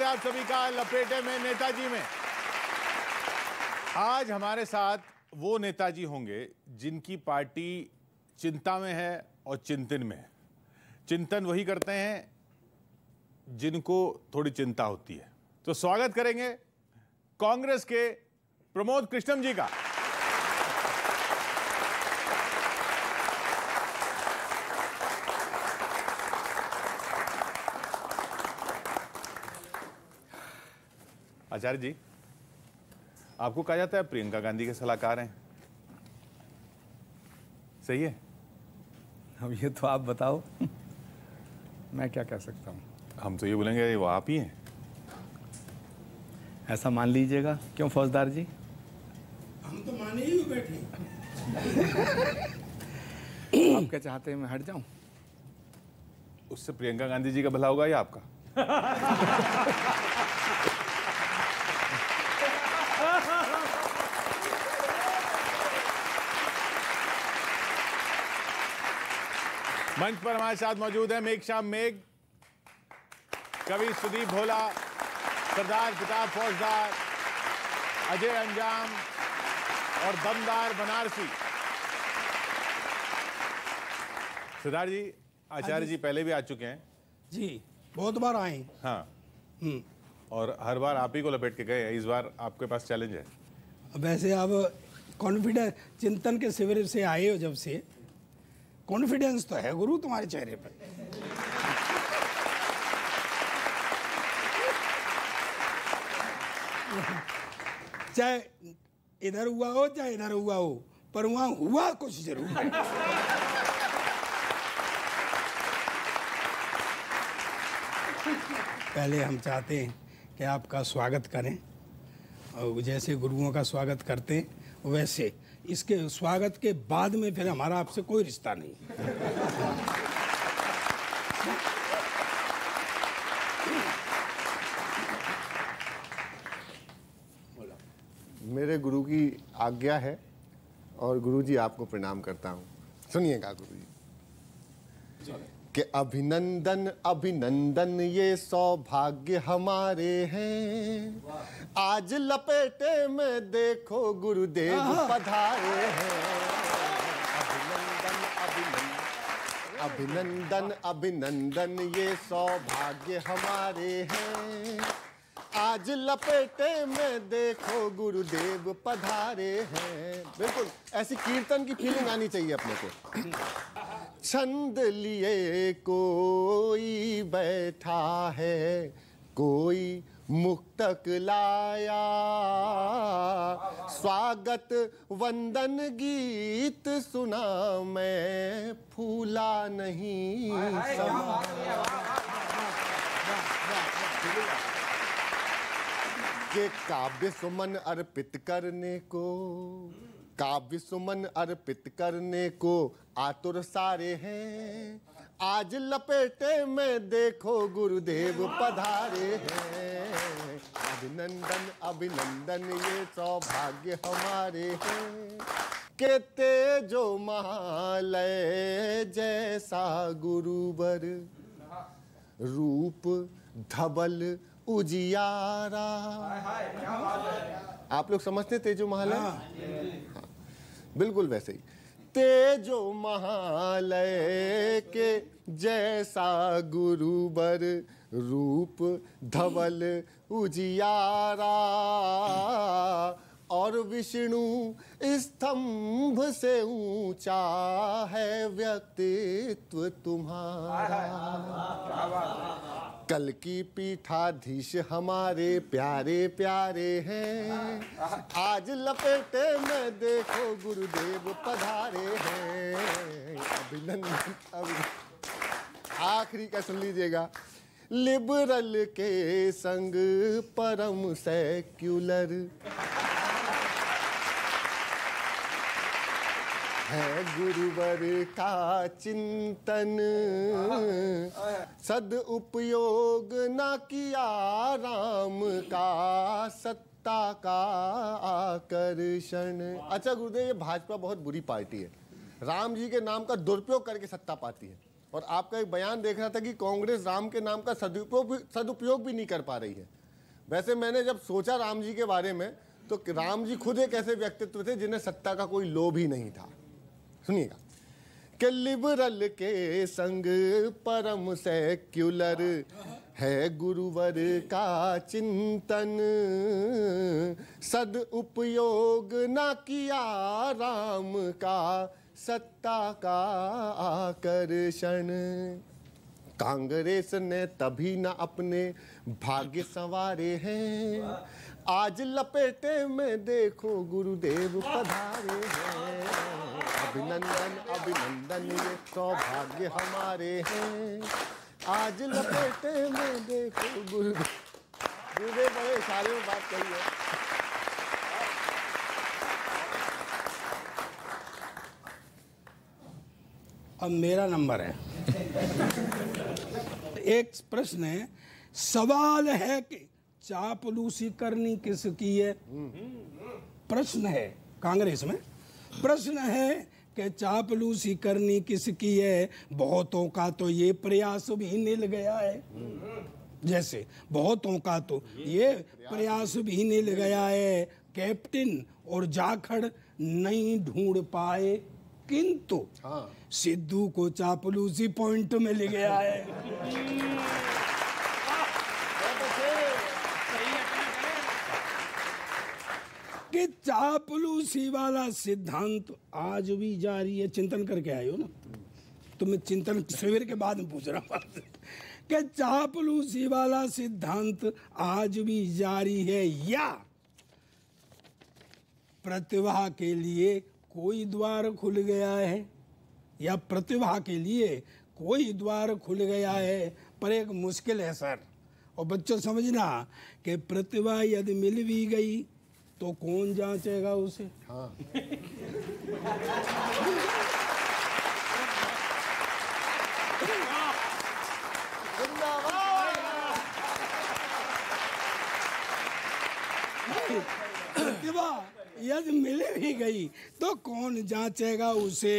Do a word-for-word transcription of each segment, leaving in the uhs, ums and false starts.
स्वागत है आप सभी का लपेटे में नेताजी में। आज हमारे साथ वो नेताजी होंगे जिनकी पार्टी चिंता में है और चिंतन में है। चिंतन वही करते हैं जिनको थोड़ी चिंता होती है। तो स्वागत करेंगे कांग्रेस के प्रमोद कृष्णम जी का। आचार्य जी, आपको कहा जाता है प्रियंका गांधी के सलाहकार हैं, सही है? अब ये तो आप बताओ, मैं क्या कह सकता हूँ। हम तो ये बोलेंगे वो आप ही हैं, ऐसा मान लीजिएगा। क्यों फौजदार जी? हम तो माने ही बैठे आप क्या चाहते हैं मैं हट जाऊं? उससे प्रियंका गांधी जी का भला होगा या आपका? मंच पर हमारे साथ मौजूद है मेघ श्याम मेघ, कवि सुदीप भोला, सरदार किताब फौजदार अजय अंजाम और दमदार बनारसी। सरदार जी, आचार्य जी पहले भी आ चुके हैं जी, बहुत बार आए। हाँ, और हर बार आप ही को लपेट के गए। इस बार आपके पास चैलेंज है। वैसे आप कॉन्फिडेंस चिंतन के सिविर से आए हो, जब से कॉन्फिडेंस तो है गुरु तुम्हारे चेहरे पर। चाहे इधर हुआ हो चाहे इधर हुआ हो, पर वहां हुआ कुछ जरूर। पहले हम चाहते हैं कि आपका स्वागत करें, और जैसे गुरुओं का स्वागत करते हैं वैसे इसके स्वागत के बाद में फिर हमारा आपसे कोई रिश्ता नहीं। मेरे गुरु की आज्ञा है और गुरुजी आपको प्रणाम करता हूँ। सुनिएगा गुरुजी कि अभिनंदन अभिनंदन, ये सौभाग्य हमारे हैं, आज लपेटे में देखो गुरुदेव पधारे हैं। अभिनंदन अभिनंदन अभिनंदन अभिनंदन, ये सौभाग्य हमारे हैं, आज लपेटे में देखो गुरुदेव पधारे हैं। बिल्कुल ऐसी कीर्तन की फीलिंग आनी चाहिए अपने को। छंद लिए कोई बैठा है, कोई मुक्तक लाया, स्वागत वंदन गीत सुना मैं, फूला नहीं समा। के काव्य सुमन अर्पित करने को, काव्य सुमन अर्पित करने को आतुर सारे हैं, आज लपेटे में देखो गुरुदेव पधारे हैं। अभिनंदन अभिनंदन, ये सौभाग्य हमारे हैं, के तेजो महालय जैसा गुरुवर, रूप धवल उजियारा। आप लोग समझते तेजो महालय? हाँ, बिल्कुल वैसे ही। तेजो महालय के जैसा गुरुवर, रूप धवल उजियारा, और विष्णु स्तंभ से ऊंचा है व्यक्तित्व तुम्हारा, कल की पीठाधीश हमारे प्यारे प्यारे हैं, आज लपेटे में देखो गुरुदेव पधारे हैं। अभिनंदन अभिनंदन। आखिरी का सुन लीजिएगा। लिबरल के संग परम सेक्युलर है गुरुवर का चिंतन, सद उपयोग न किया राम का सत्ता का आकर्षण। अच्छा गुरुदेव, ये भाजपा बहुत बुरी पार्टी है, राम जी के नाम का दुरुपयोग करके सत्ता पाती है। और आपका एक बयान देख रहा था कि कांग्रेस राम के नाम का सदुपयोग सदुपयोग भी नहीं कर पा रही है। वैसे मैंने जब सोचा राम जी के बारे में तो राम जी खुद एक ऐसे व्यक्तित्व थे जिन्हें सत्ता का कोई लोभ ही नहीं था। सुनिएगा कि लिबरल के संग परम सेक्युलर है गुरुवर का चिंतन, सदुपयोग ना किया राम का सत्ता का आकर्षण। कांग्रेस ने तभी ना अपने भाग्य संवारे हैं, आज लपेटे में देखो गुरुदेव पधारे हैं। अभिनंदन अभिनंदन ये सौभाग्य हमारे हैं, आज लपेटे में देखो गुरुदेव। गुरुदेव बड़े इशारे में बात कही है। अब मेरा नंबर है। एक प्रश्न है, सवाल है कि चापलूसी करनी किसकी है? प्रश्न है कांग्रेस में। प्रश्न है कि चापलूसी करनी किसकी है? बहुतों का तो ये प्रयास भी निल गया है, जैसे बहुतों का तो ये प्रयास भी निल गया है, कैप्टन और जाखड़ नहीं ढूंढ पाए, किंतु हाँ। सिद्धू को चापलूसी पॉइंट में ले गया है। कि चापलूसी वाला सिद्धांत आज भी जारी है। चिंतन करके आए हो ना तो मैं चिंतन सवेर के बाद में पूछ रहा हूँ कि चापलूसी वाला सिद्धांत आज भी जारी है या प्रतिभा के लिए कोई द्वार खुल गया है? या प्रतिभा के लिए कोई द्वार खुल गया है? पर एक मुश्किल है सर, और बच्चों समझना कि प्रतिभा यदि मिल भी गई तो कौन जांचेगा उसे? हाँ। प्रतिभा यदि मिल भी गई तो कौन जांचेगा उसे?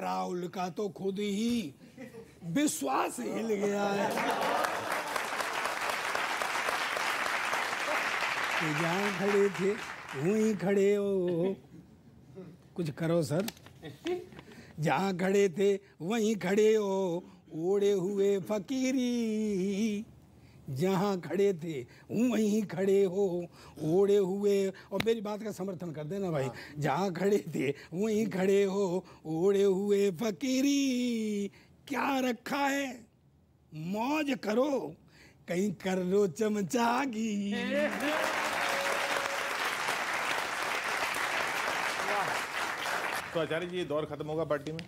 राहुल का तो खुद ही विश्वास हिल गया है। जहाँ खड़े थे वहीं खड़े हो, कुछ करो सर। जहाँ खड़े थे वहीं खड़े हो, ओढ़े हुए फकीरी। जहाँ खड़े थे वहीं खड़े हो, ओढ़े हुए, और मेरी बात का समर्थन कर देना भाई। जहाँ खड़े थे वहीं खड़े हो, ओढ़े हुए फकीरी। क्या रखा है? मौज करो, कहीं कर लो चमचागी। तो आचार्य जी, ये दौर खत्म होगा पार्टी में?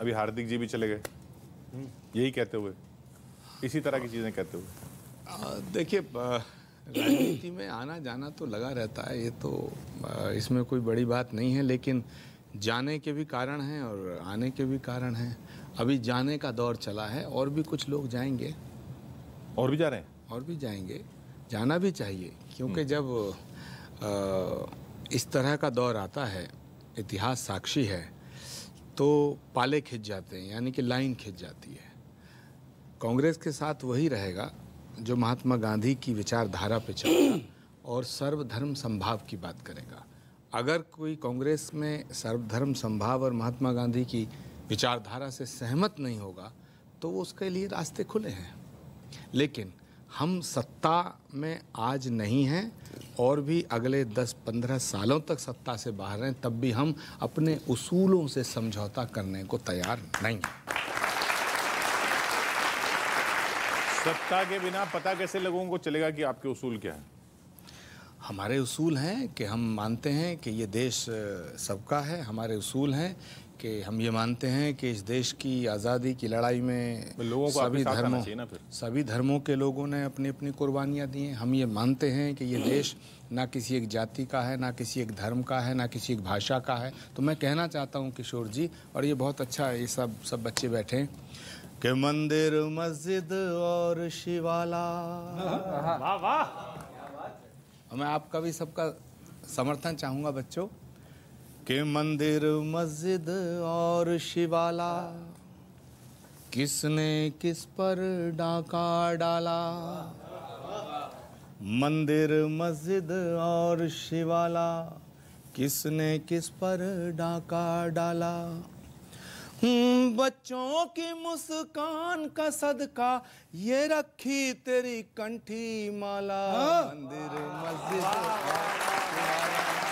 अभी हार्दिक जी भी चले गए यही कहते हुए, इसी तरह की चीजें कहते हुए। देखिए, राजनीति में आना जाना तो लगा रहता है, ये तो इसमें कोई बड़ी बात नहीं है, लेकिन जाने के भी कारण हैं और आने के भी कारण हैं। अभी जाने का दौर चला है, और भी कुछ लोग जाएंगे। और भी जा रहे हैं? और भी जाएंगे, जाना भी चाहिए, क्योंकि जब आ, इस तरह का दौर आता है, इतिहास साक्षी है, तो पाले खिंच जाते हैं, यानी कि लाइन खिंच जाती है। कांग्रेस के साथ वही रहेगा जो महात्मा गांधी की विचारधारा पे चलेगा और सर्वधर्म संभाव की बात करेगा। अगर कोई कांग्रेस में सर्वधर्म संभाव और महात्मा गांधी की विचारधारा से सहमत नहीं होगा तो वो उसके लिए रास्ते खुले हैं। लेकिन हम सत्ता में आज नहीं हैं और भी अगले दस पंद्रह सालों तक सत्ता से बाहर रहें, तब भी हम अपने उसूलों से समझौता करने को तैयार नहीं हैं। सत्ता के बिना पता कैसे लोगों को चलेगा कि आपके उसूल क्या हैं? हमारे उसूल हैं कि हम मानते हैं कि ये देश सबका है। हमारे उसूल हैं कि हम ये मानते हैं कि इस देश की आज़ादी की लड़ाई में लोगों को सभी धर्मों सभी धर्मों के लोगों ने अपनी अपनी कुर्बानियाँ दी हैं। हम ये मानते हैं कि ये देश ना किसी एक जाति का है, ना किसी एक धर्म का है, ना किसी एक भाषा का है। तो मैं कहना चाहता हूँ किशोर जी, और ये बहुत अच्छा है, ये सब सब बच्चे बैठे हैं, के मंदिर मस्जिद और शिवाला। वाह वाह, मैं आपका भी सबका समर्थन चाहूँगा बच्चों। के मंदिर मस्जिद और शिवाला, किसने किस पर डाका डाला, मंदिर मस्जिद और शिवाला, किसने किस पर डाका डाला। बच्चों की मुस्कान का सदका ये रखी तेरी कंठी माला, मंदिर मस्जिद